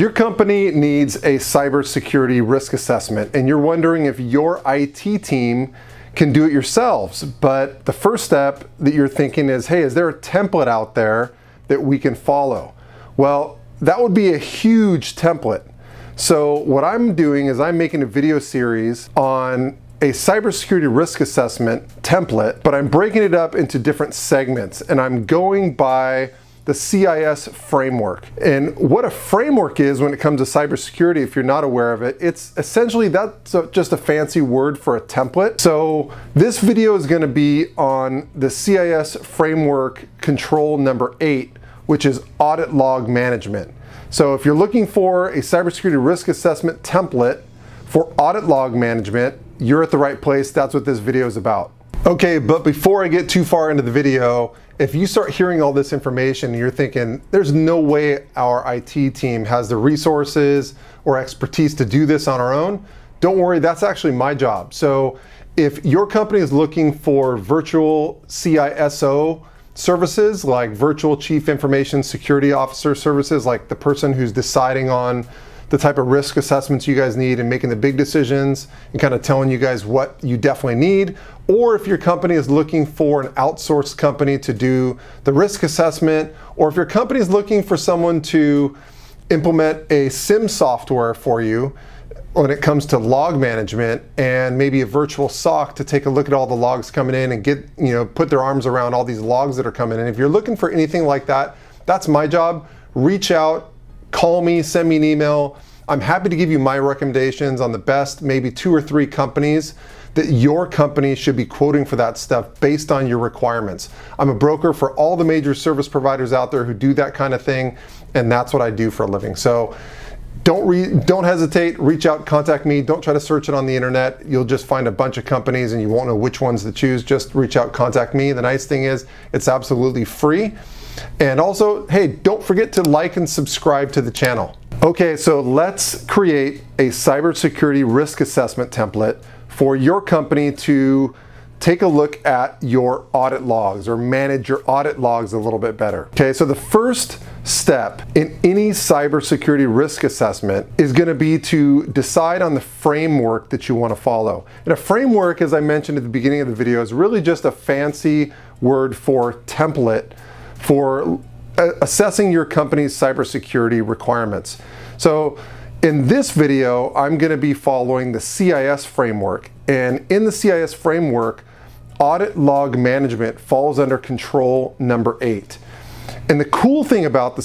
Your company needs a cybersecurity risk assessment, and you're wondering if your IT team can do it yourselves. But the first step that you're thinking is, hey, is there a template out there that we can follow? Well, that would be a huge template. So what I'm doing is I'm making a video series on a cybersecurity risk assessment template, but I'm breaking it up into different segments, and I'm going by the CIS framework. And what a framework is when it comes to cybersecurity, if you're not aware of it, it's essentially, that's just a fancy word for a template. So this video is going to be on the CIS framework control number 8, which is audit log management. So if you're looking for a cybersecurity risk assessment template for audit log management, you're at the right place. That's what this video is about. Okay, but before I get too far into the video, if you start hearing all this information and you're thinking, there's no way our IT team has the resources or expertise to do this on our own, don't worry, that's actually my job. So if your company is looking for virtual CISO services, like virtual chief information security officer services, like the person who's deciding on the type of risk assessments you guys need and making the big decisions and kind of telling you guys what you definitely need, or if your company is looking for an outsourced company to do the risk assessment, or if your company is looking for someone to implement a SIEM software for you when it comes to log management, and maybe a virtual SOC to take a look at all the logs coming in and get, you know, put their arms around all these logs that are coming in. If you're looking for anything like that, that's my job. Reach out, call me, send me an email. I'm happy to give you my recommendations on the best, maybe 2 or 3 companies that your company should be quoting for that stuff based on your requirements. I'm a broker for all the major service providers out there who do that kind of thing, and that's what I do for a living. So don't hesitate, reach out, contact me. Don't try to search it on the internet. You'll just find a bunch of companies and you won't know which ones to choose. Just reach out, contact me. The nice thing is it's absolutely free. And also, hey, don't forget to like and subscribe to the channel. Okay, so let's create a cybersecurity risk assessment template for your company to take a look at your audit logs or manage your audit logs a little bit better. Okay, so the first step in any cybersecurity risk assessment is going to be to decide on the framework that you want to follow. And a framework, as I mentioned at the beginning of the video, is really just a fancy word for template for assessing your company's cybersecurity requirements. So in this video, I'm going to be following the CIS framework. And in the CIS framework, audit log management falls under control number 8. And the cool thing about the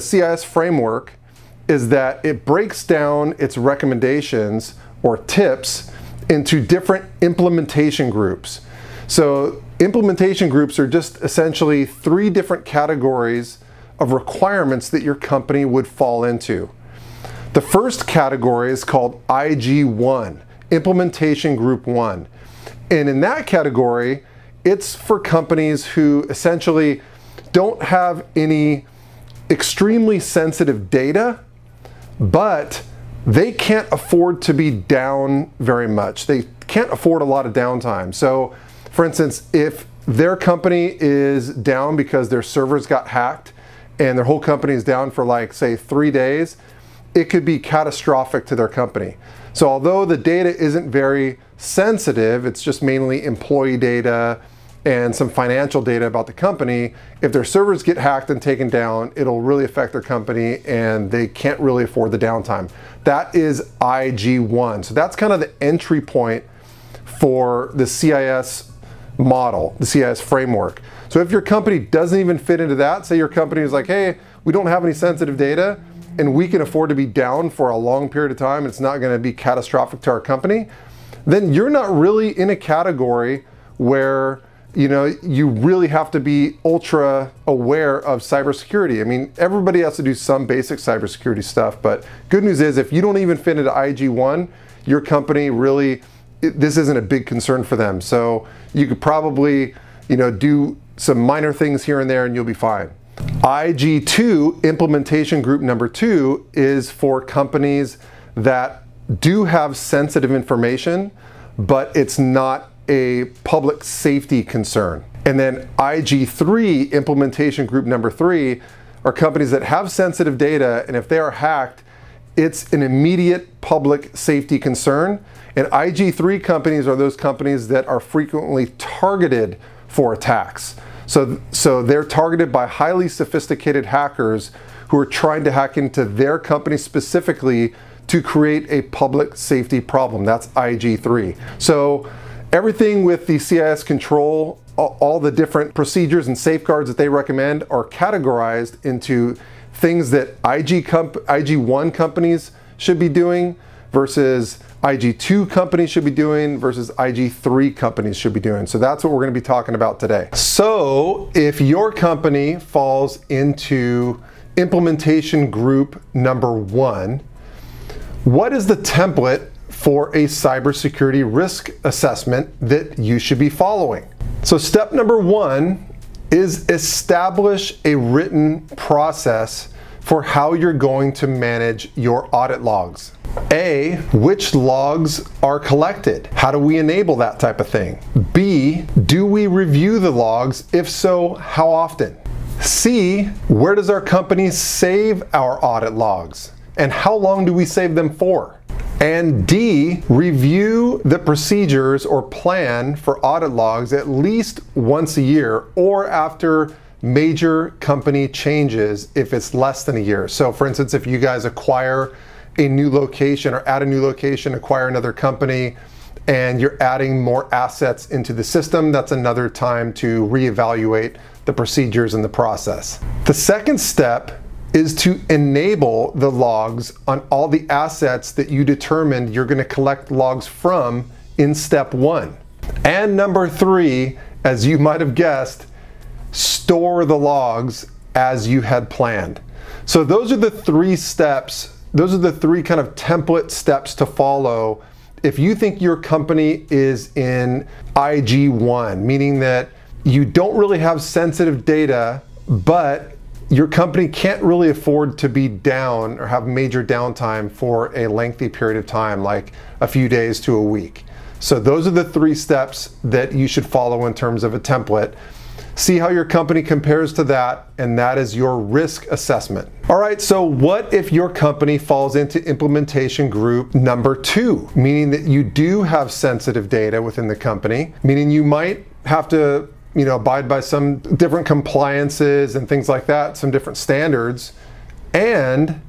CIS framework is that it breaks down its recommendations or tips into different implementation groups. So implementation groups are just essentially 3 different categories of requirements that your company would fall into. The first category is called IG1, Implementation Group 1. And in that category, it's for companies who essentially don't have any extremely sensitive data, but they can't afford to be down very much. They can't afford a lot of downtime. So for instance, if their company is down because their servers got hacked and their whole company is down for, like, say, 3 days, it could be catastrophic to their company. So although the data isn't very sensitive, it's just mainly employee data and some financial data about the company, if their servers get hacked and taken down, it'll really affect their company and they can't really afford the downtime. That is IG1. So that's kind of the entry point for the CIS model, the CIS framework. So if your company doesn't even fit into that, say your company is like, hey, we don't have any sensitive data and we can afford to be down for a long period of time, it's not going to be catastrophic to our company, then you're not really in a category where, you know, you really have to be ultra aware of cybersecurity. I mean, everybody has to do some basic cybersecurity stuff, but good news is if you don't even fit into IG1, your company really, this isn't a big concern for them. So you could probably, you know, do some minor things here and there and you'll be fine. IG2, implementation group number 2, is for companies that do have sensitive information, but it's not a public safety concern. And then IG3, implementation group number 3, are companies that have sensitive data, and if they are hacked, it's an immediate public safety concern. And IG3 companies are those companies that are frequently targeted for attacks. So they're targeted by highly sophisticated hackers who are trying to hack into their company specifically to create a public safety problem. That's IG3. So everything with the CIS control, all the different procedures and safeguards that they recommend are categorized into things that IG1 companies should be doing versus IG2 companies should be doing versus IG3 companies should be doing. So that's what we're going to be talking about today. So if your company falls into implementation group number 1, what is the template for a cybersecurity risk assessment that you should be following? So step number 1 is establish a written process for how you're going to manage your audit logs. A, which logs are collected? How do we enable that type of thing? B, do we review the logs? If so, how often? C, where does our company save our audit logs? And how long do we save them for? And D, review the procedures or plan for audit logs at least once a year or after major company changes if it's less than a year. So for instance, if you guys acquire a new location or add a new location, acquire another company, and you're adding more assets into the system, that's another time to reevaluate the procedures and the process. The second step is to enable the logs on all the assets that you determined you're going to collect logs from in step 1. And number 3, as you might have guessed, store the logs as you had planned. So those are the 3 steps, those are the 3 kind of template steps to follow if you think your company is in IG1, meaning that you don't really have sensitive data, but your company can't really afford to be down or have major downtime for a lengthy period of time, like a few days to a week. So those are the 3 steps that you should follow in terms of a template. See how your company compares to that, and that is your risk assessment. All right, so what if your company falls into implementation group number 2, meaning that you do have sensitive data within the company, meaning you might have to abide by some different compliances and things like that, some different standards. And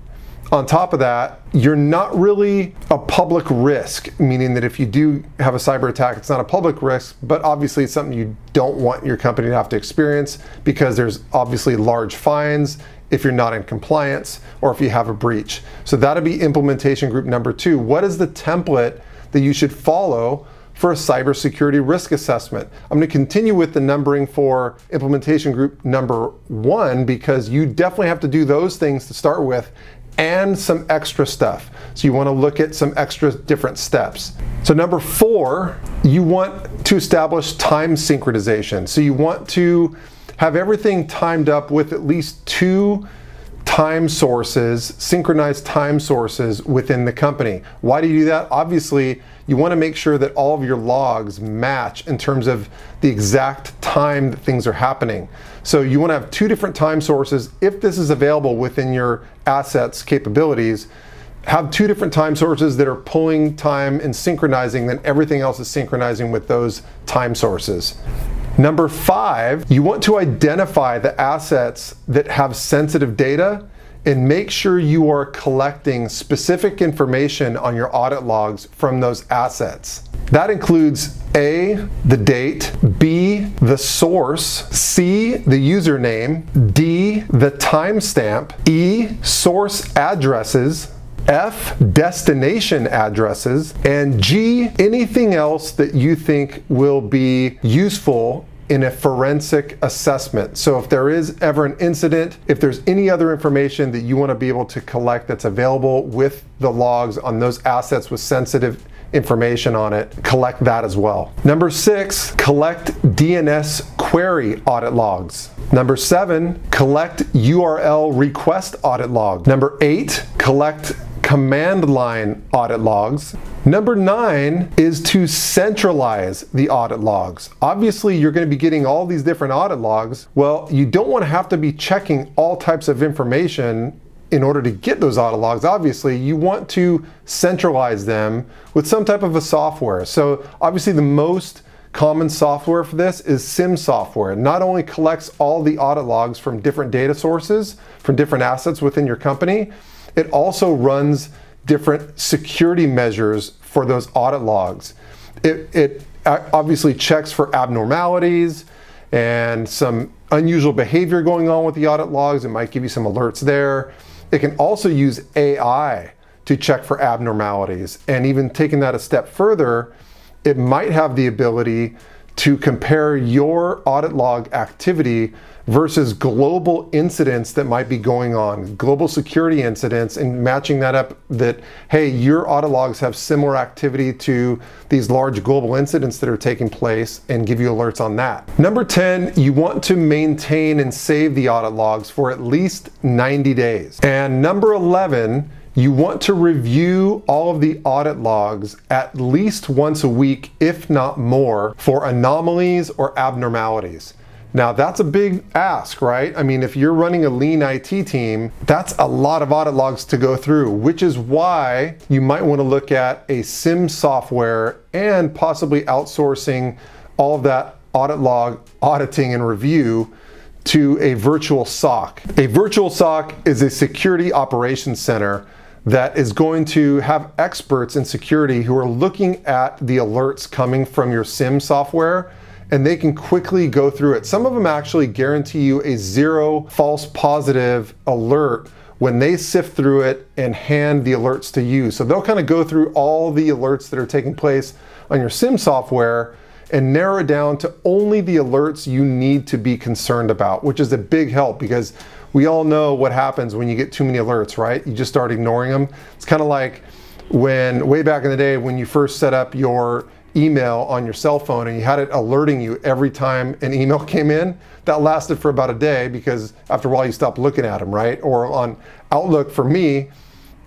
on top of that, you're not really a public risk, meaning that if you do have a cyber attack, it's not a public risk, but obviously it's something you don't want your company to have to experience because there's obviously large fines if you're not in compliance or if you have a breach. So that'll be implementation group number 2. What is the template that you should follow for a cybersecurity risk assessment? I'm going to continue with the numbering for implementation group number 1 because you definitely have to do those things to start with and some extra stuff. So you want to look at some extra different steps. So number 4, you want to establish time synchronization. So you want to have everything timed up with at least 2 time sources, synchronized time sources within the company. Why do you do that? Obviously, you want to make sure that all of your logs match in terms of the exact time that things are happening. So you want to have 2 different time sources. If this is available within your assets capabilities, have 2 different time sources that are pulling time and synchronizing, then everything else is synchronizing with those time sources. Number 5, you want to identify the assets that have sensitive data and make sure you are collecting specific information on your audit logs from those assets. That includes A, the date, B, the source, C, the username, D, the timestamp, E, source addresses, F, destination addresses, and G, anything else that you think will be useful in a forensic assessment. So if there is ever an incident, if there's any other information that you want to be able to collect that's available with the logs on those assets with sensitive information on it, collect that as well. Number 6, collect DNS query audit logs. Number 7, collect URL request audit log. Number 8, collect command line audit logs. Number 9 is to centralize the audit logs. Obviously, you're going to be getting all these different audit logs. Well, you don't want to have to be checking all types of information in order to get those audit logs. Obviously, you want to centralize them with some type of a software. So obviously the most common software for this is SIEM software. It not only collects all the audit logs from different data sources, from different assets within your company, it also runs different security measures for those audit logs. It obviously checks for abnormalities and some unusual behavior going on with the audit logs. It might give you some alerts there. It can also use AI to check for abnormalities. And even taking that a step further, it might have the ability to compare your audit log activity versus global incidents that might be going on, global security incidents, and matching that up that, hey, your audit logs have similar activity to these large global incidents that are taking place, and give you alerts on that. Number 10, you want to maintain and save the audit logs for at least 90 days. And number 11, you want to review all of the audit logs at least once a week, if not more, for anomalies or abnormalities. Now that's a big ask, right? I mean, if you're running a lean IT team, that's a lot of audit logs to go through, which is why you might want to look at a SIEM software and possibly outsourcing all of that audit log auditing and review to a virtual SOC. A virtual SOC is a security operations center that is going to have experts in security who are looking at the alerts coming from your SIEM software, and they can quickly go through it. Some of them actually guarantee you a 0 false positive alert when they sift through it and hand the alerts to you. So they'll kind of go through all the alerts that are taking place on your SIEM software and narrow it down to only the alerts you need to be concerned about, which is a big help because we all know what happens when you get too many alerts, right? You just start ignoring them. It's kind of like when, way back in the day, when you first set up your email on your cell phone and you had it alerting you every time an email came in. That lasted for about a day because after a while you stopped looking at them, right? Or on Outlook for me,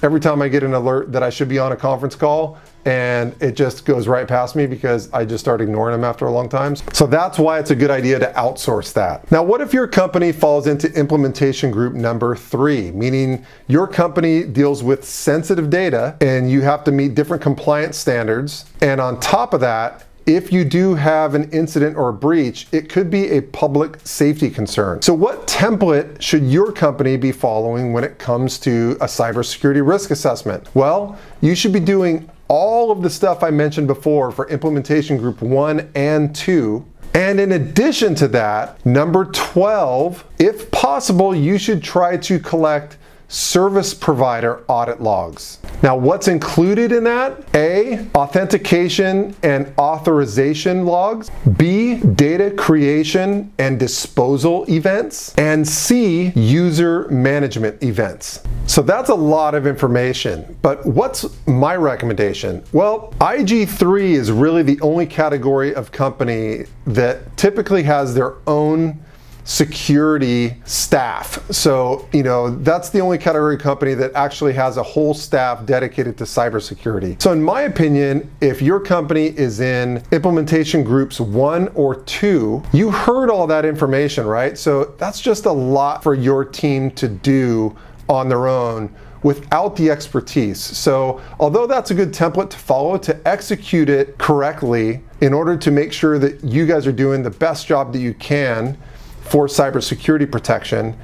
every time I get an alert that I should be on a conference call, and it just goes right past me because I just start ignoring them after a long time. So that's why it's a good idea to outsource that. Now, what if your company falls into implementation group number 3, meaning your company deals with sensitive data and you have to meet different compliance standards. And on top of that, if you do have an incident or a breach, it could be a public safety concern. So what template should your company be following when it comes to a cybersecurity risk assessment? Well, you should be doing all of the stuff I mentioned before for implementation group 1 and 2. And in addition to that, number 12, if possible, you should try to collect service provider audit logs. Now, what's included in that? A, authentication and authorization logs. B, data creation and disposal events. And C, user management events. So that's a lot of information, but what's my recommendation? Well, IG3 is really the only category of company that typically has their own security staff. So, you know, that's the only category company that actually has a whole staff dedicated to cybersecurity. So in my opinion, if your company is in implementation groups 1 or 2, you heard all that information, right? So that's just a lot for your team to do on their own without the expertise. So although that's a good template to follow, to execute it correctly in order to make sure that you guys are doing the best job that you can for cybersecurity protection,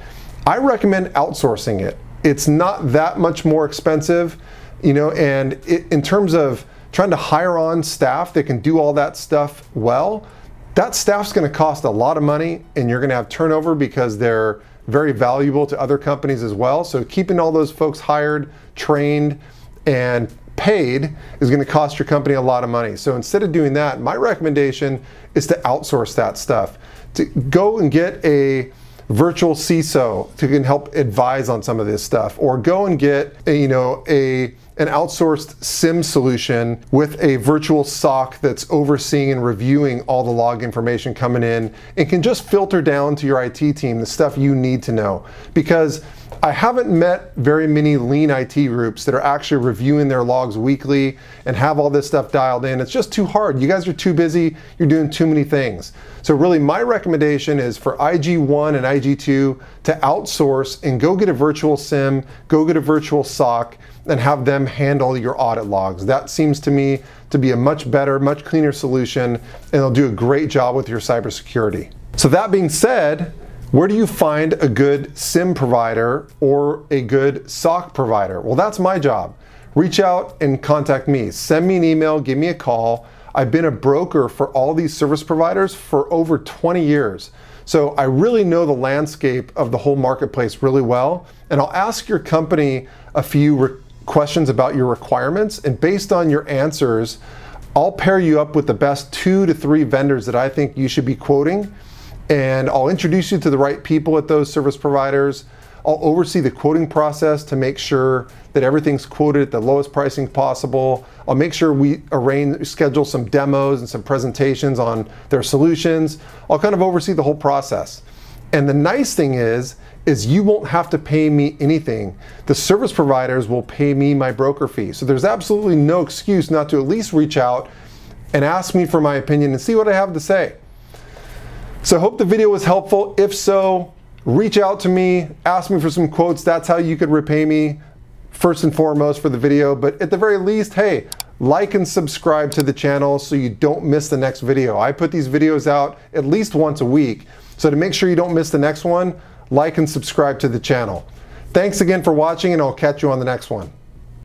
I recommend outsourcing it. It's not that much more expensive, you know, and in terms of trying to hire on staff that can do all that stuff well, that staff's gonna cost a lot of money and you're gonna have turnover because they're very valuable to other companies as well. So keeping all those folks hired, trained, and paid is going to cost your company a lot of money. So instead of doing that, my recommendation is to outsource that stuff. To go and get a virtual CISO who can help advise on some of this stuff, or go and get a, you know, a an outsourced SIEM solution with a virtual SOC that's overseeing and reviewing all the log information coming in and can just filter down to your IT team the stuff you need to know. Because I haven't met very many lean IT groups that are actually reviewing their logs weekly and have all this stuff dialed in. It's just too hard. You guys are too busy. You're doing too many things. So really my recommendation is for IG1 and IG2 to outsource and go get a virtual SIEM, go get a virtual SOC, and have them handle your audit logs. That seems to me to be a much better, much cleaner solution, and they'll do a great job with your cybersecurity. So that being said, where do you find a good SIEM provider or a good SOC provider? Well, that's my job. Reach out and contact me. Send me an email, give me a call. I've been a broker for all these service providers for over 20 years. So I really know the landscape of the whole marketplace really well. And I'll ask your company a few questions about your requirements. And based on your answers, I'll pair you up with the best 2 to 3 vendors that I think you should be quoting. And I'll introduce you to the right people at those service providers. I'll oversee the quoting process to make sure that everything's quoted at the lowest pricing possible. I'll make sure we schedule some demos and some presentations on their solutions. I'll kind of oversee the whole process. And the nice thing is you won't have to pay me anything. The service providers will pay me my broker fee. So there's absolutely no excuse not to at least reach out and ask me for my opinion and see what I have to say. So I hope the video was helpful. If so, reach out to me, ask me for some quotes. That's how you could repay me, first and foremost, for the video. But at the very least, hey, like and subscribe to the channel so you don't miss the next video. I put these videos out at least once a week. So to make sure you don't miss the next one, like and subscribe to the channel. Thanks again for watching, and I'll catch you on the next one.